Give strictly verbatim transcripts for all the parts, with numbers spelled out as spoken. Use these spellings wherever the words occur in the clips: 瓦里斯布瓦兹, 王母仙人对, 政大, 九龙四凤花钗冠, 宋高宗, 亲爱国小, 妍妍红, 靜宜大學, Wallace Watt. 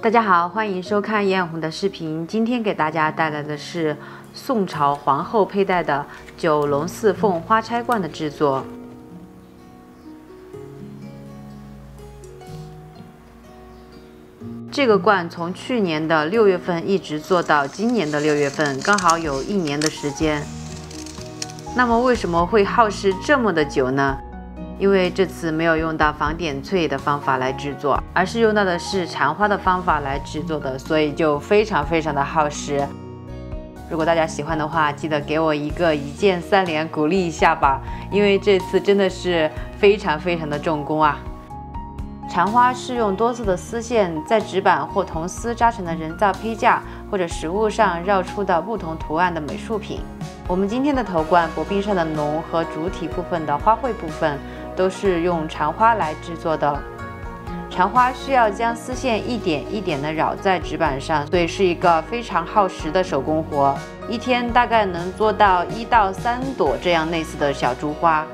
大家好，欢迎收看妍妍红的视频。今天给大家带来的是宋朝皇后佩戴的九龙四凤花钗冠的制作。这个冠从去年的六月份一直做到今年的六月份，刚好有一年的时间。那么为什么会耗时这么的久呢？ 因为这次没有用到仿点翠的方法来制作，而是用到的是缠花的方法来制作的，所以就非常非常的耗时。如果大家喜欢的话，记得给我一个一键三连鼓励一下吧，因为这次真的是非常非常的重工啊！缠花是用多色的丝线在纸板或铜丝扎成的人造披架或者实物上绕出的不同图案的美术品。我们今天的头冠、薄鬓上的龙和主体部分的花卉部分， 都是用缠花来制作的。缠花需要将丝线一点一点的绕在纸板上，所以是一个非常耗时的手工活。一天大概能做到一到三朵这样类似的小珠花。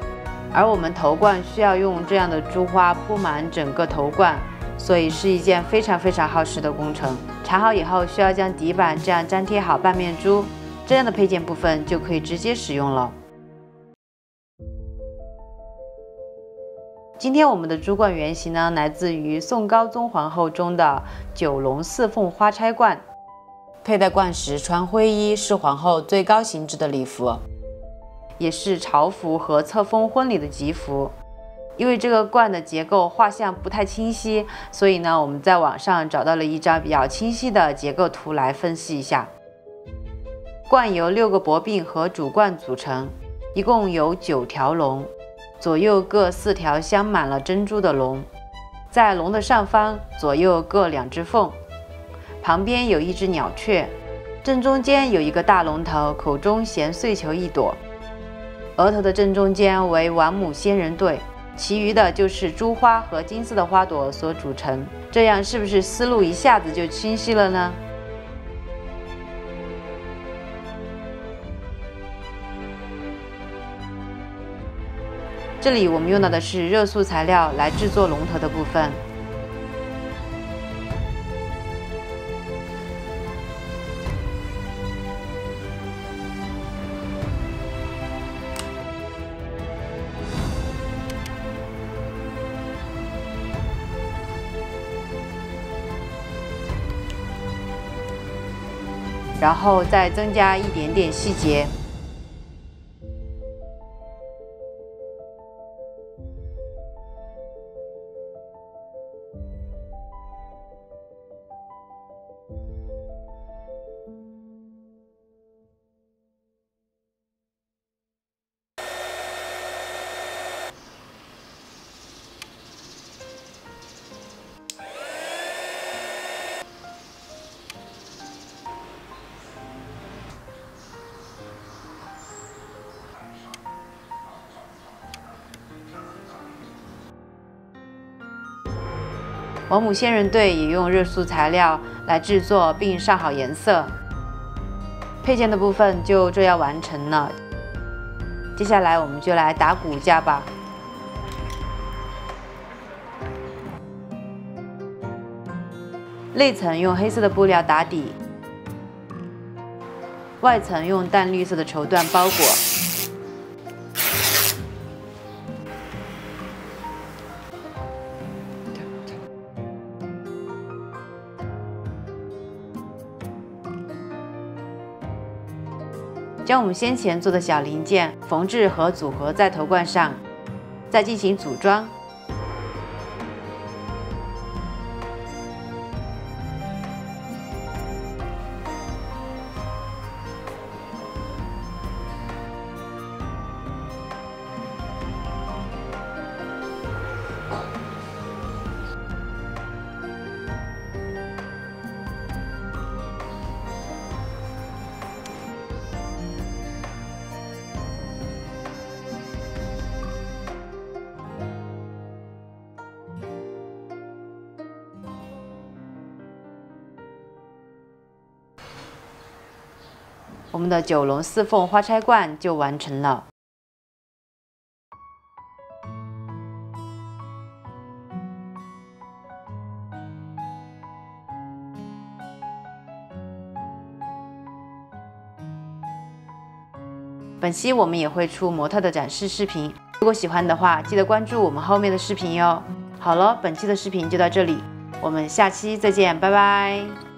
而我们头冠需要用这样的珠花铺满整个头冠，所以是一件非常非常耗时的工程。缠好以后，需要将底板这样粘贴好半面珠，这样的配件部分就可以直接使用了。 今天我们的珠冠原型呢，来自于宋高宗皇后中的九龙四凤花钗冠。佩戴冠时穿灰衣是皇后最高形制的礼服，也是朝服和册封婚礼的吉服。因为这个冠的结构画像不太清晰，所以呢，我们在网上找到了一张比较清晰的结构图来分析一下。冠由六个薄鬓和主冠组成，一共有九条龙。 左右各四条镶满了珍珠的龙，在龙的上方左右各两只凤，旁边有一只鸟雀，正中间有一个大龙头，口中衔碎球一朵，额头的正中间为王母仙人对，其余的就是珠花和金色的花朵所组成。这样是不是思路一下子就清晰了呢？ 这里我们用到的是热塑材料来制作龙头的部分。然后再增加一点点细节。 王母仙人对也用热塑材料来制作，并上好颜色。配件的部分就这样完成了。接下来我们就来打骨架吧。内层用黑色的布料打底，外层用淡绿色的绸缎包裹。 将我们先前做的小零件缝制和组合在头冠上，再进行组装。我们的九龙四凤花钗冠就完成了。本期我们也会出模特的展示视频，如果喜欢的话，记得关注我们后面的视频哟。好了，本期的视频就到这里，我们下期再见，拜拜。